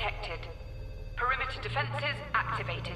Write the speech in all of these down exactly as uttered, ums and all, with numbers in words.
detected. Perimeter defenses activated.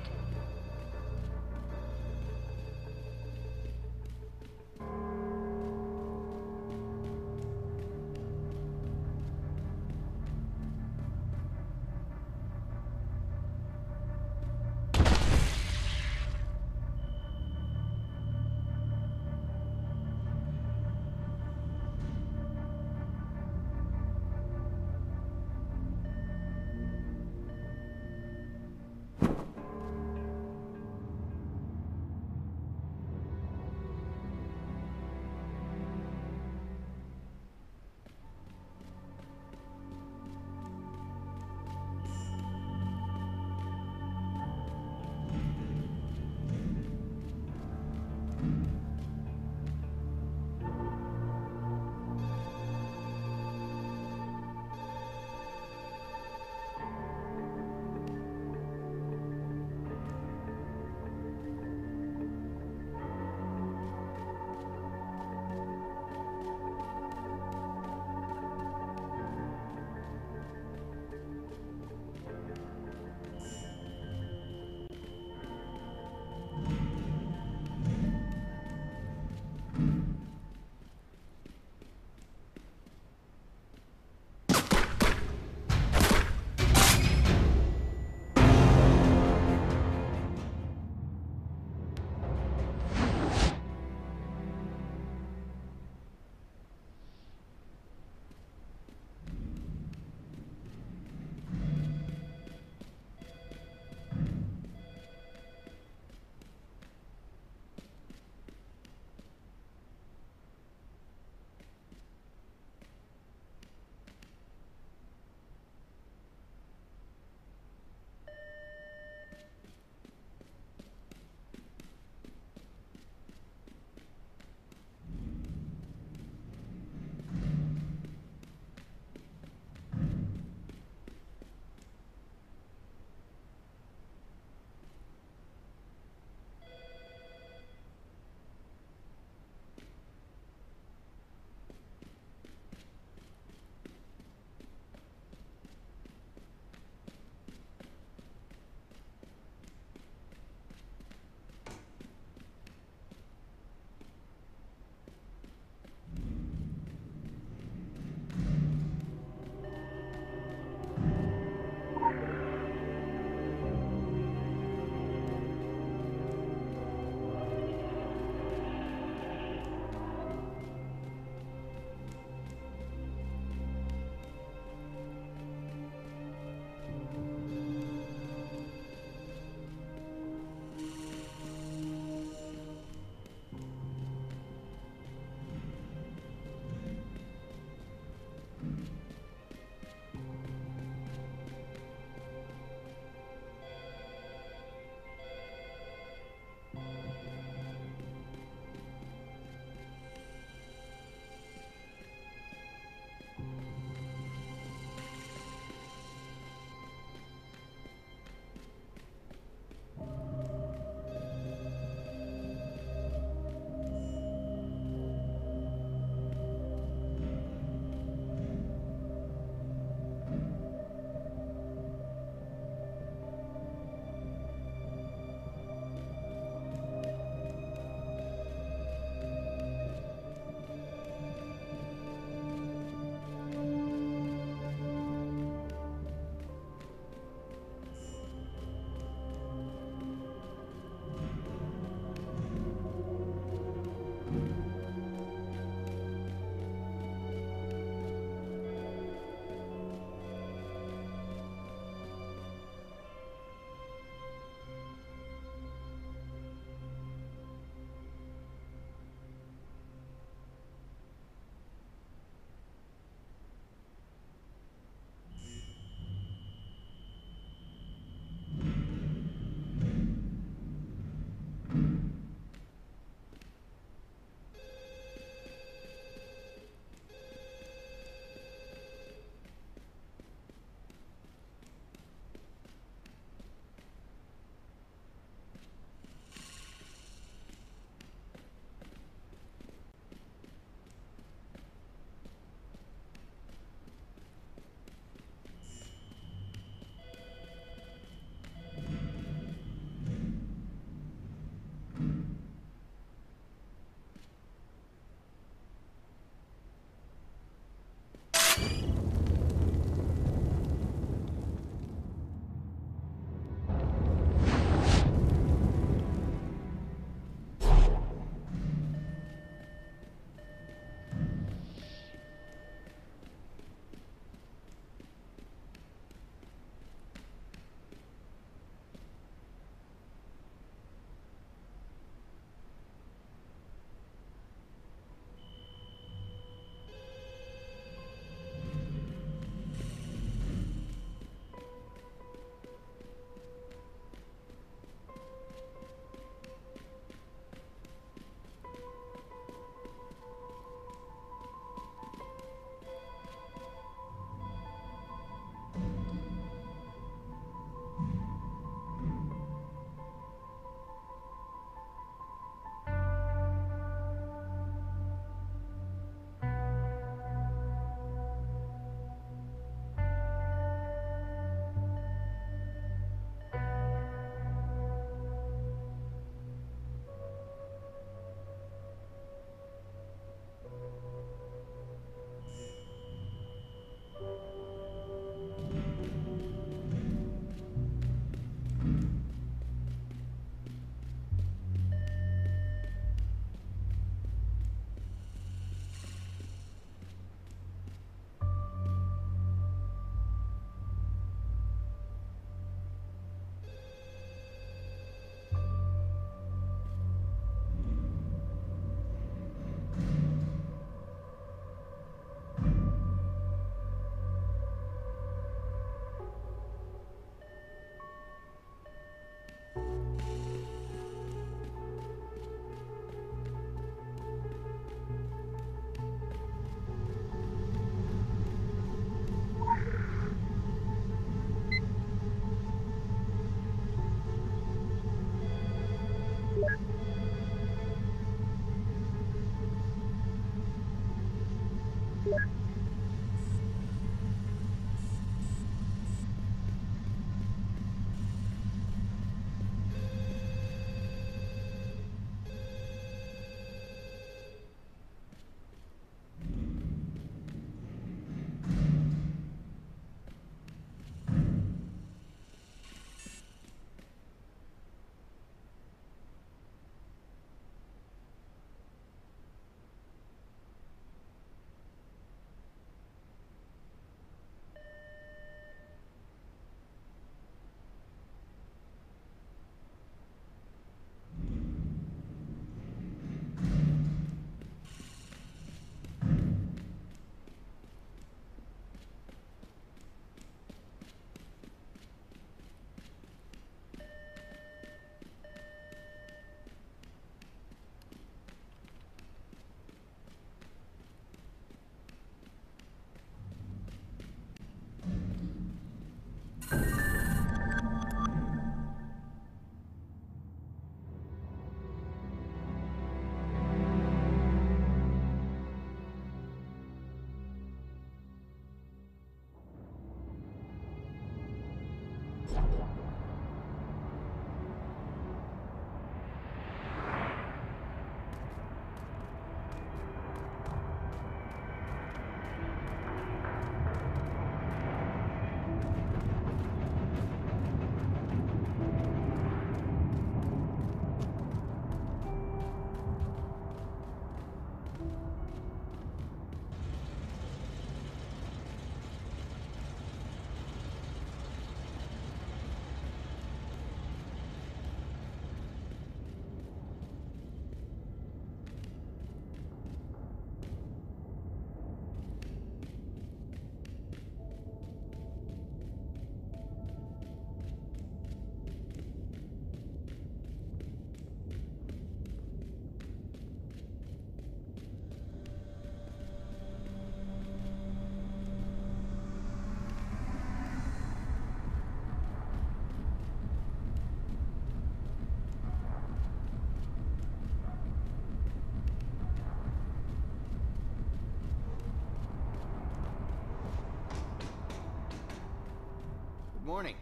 morning.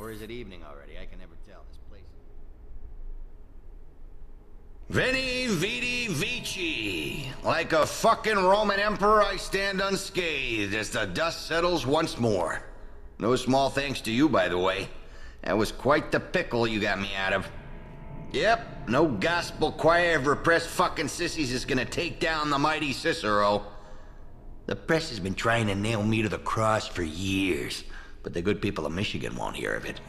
Or is it evening already? I can never tell this place. Veni, vidi, vici. Like a fucking Roman emperor, I stand unscathed as the dust settles once more. No small thanks to you, by the way. That was quite the pickle you got me out of. Yep, no gospel choir of repressed fucking sissies is gonna take down the mighty Cicero. The press has been trying to nail me to the cross for years, but the good people of Michigan won't hear of it.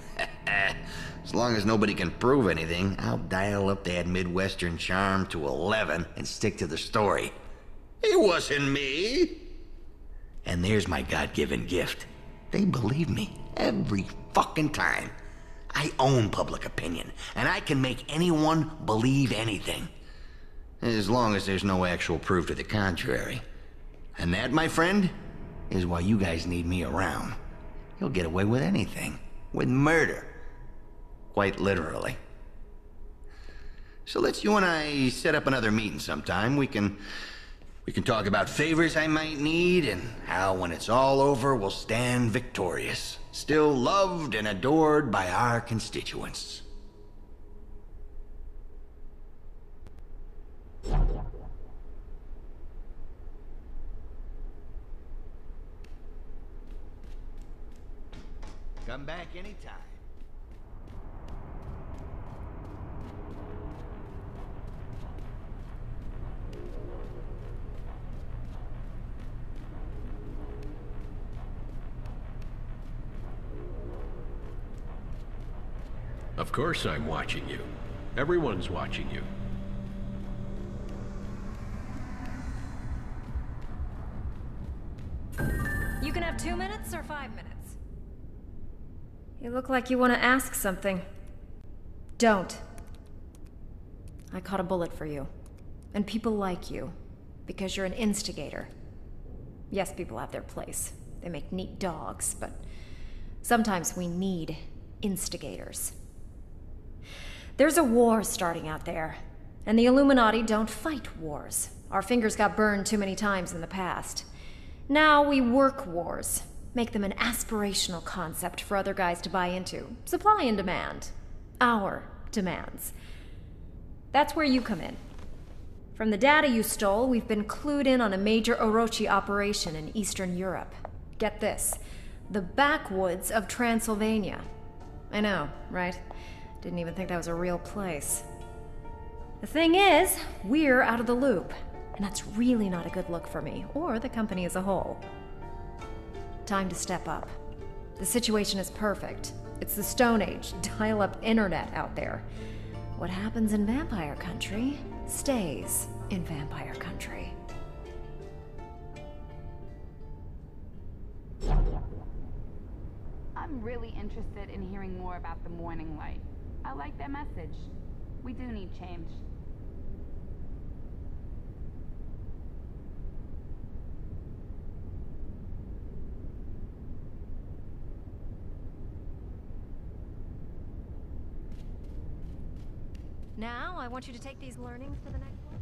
As long as nobody can prove anything, I'll dial up that Midwestern charm to eleven and stick to the story. It wasn't me! And there's my God-given gift. They believe me every fucking time. I own public opinion, and I can make anyone believe anything. As long as there's no actual proof to the contrary. And that, my friend, is why you guys need me around. You'll get away with anything. With murder. Quite literally. So let's you and I set up another meeting sometime. We can... We can talk about favors I might need, and how when it's all over we'll stand victorious. Still loved and adored by our constituents. Come back anytime. Of course I'm watching you. Everyone's watching you. You can have two minutes or five minutes. You look like you want to ask something. Don't. I caught a bullet for you. And people like you. Because you're an instigator. Yes, people have their place. They make neat dogs, but sometimes we need instigators. There's a war starting out there, and the Illuminati don't fight wars. Our fingers got burned too many times in the past. Now we work wars, make them an aspirational concept for other guys to buy into. Supply and demand. Our demands. That's where you come in. From the data you stole, we've been clued in on a major Orochi operation in Eastern Europe. Get this, the backwoods of Transylvania. I know, right? Didn't even think that was a real place. The thing is, we're out of the loop, and that's really not a good look for me, or the company as a whole. Time to step up. The situation is perfect. It's the Stone Age, dial-up internet out there. What happens in vampire country stays in vampire country. I'm really interested in hearing more about the Morning Light. I like that message. We do need change. Now, I want you to take these learnings to the next one.